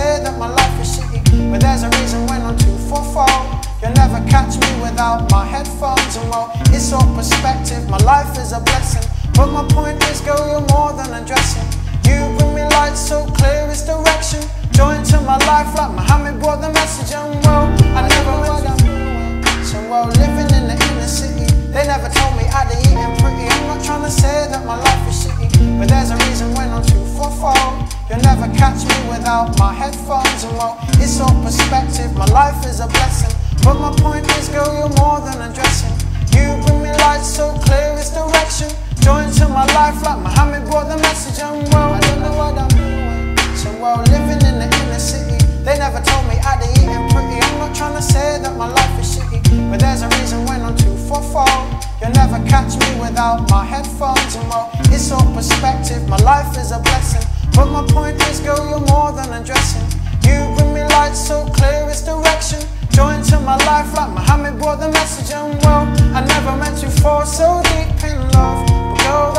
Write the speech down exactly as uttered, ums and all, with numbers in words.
say that my life is shitty, but there's a reason when I'm two for four. You'll never catch me without my headphones, and well, it's all perspective, my life is a blessing. But my point is, girl, you're more than a dressing. You bring me light so clear, it's direction. Joined to my life like Muhammad brought the message, and well, I never went to the so well, living in the inner city, they never told me I'd eat and pretty. I'm not trying to say that my life is shitty, but there's a reason when I'm two for four. You'll never catch me without my headphones, and well, it's all perspective, my life is a blessing. But my point is, girl, you're more than a dressing. You bring me light so clear, it's direction. Joined to my life like Muhammad brought the message, and well, I don't know what I'm doing. So well, living in the inner city, they never told me I'd eat and pretty. I'm not trying to say that my life is shitty, but there's a reason when I'm two for four. You'll never catch me without my headphones, and well, it's all perspective, my life is a blessing. But my point is, girl, you're more than a dressing. You bring me light so clear, it's direction. Joined to my life like Muhammad brought the message, and well, I never meant to fall so deep in love, but girl,